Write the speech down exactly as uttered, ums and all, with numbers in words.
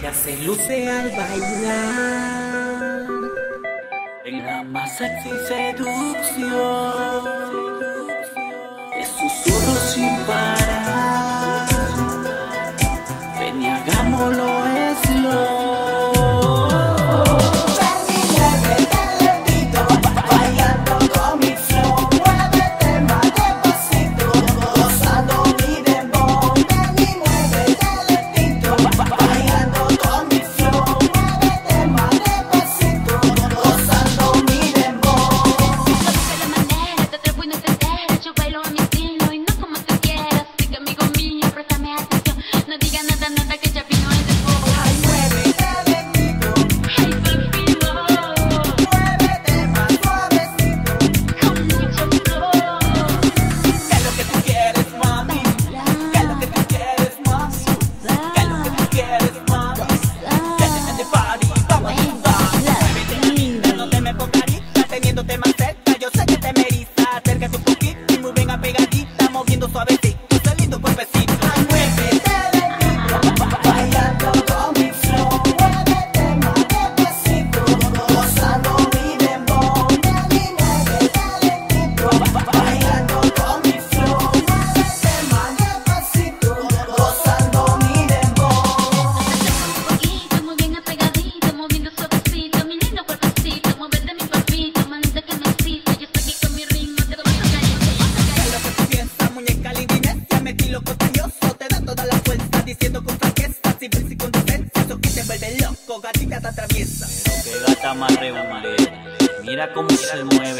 ella se luce al bailar, en la más sexy seducción, de susurros sin parar, ven y hagámoslo slow. Gatita te atraviesa, pero qué gata más rebumarera, mira cómo se mueve.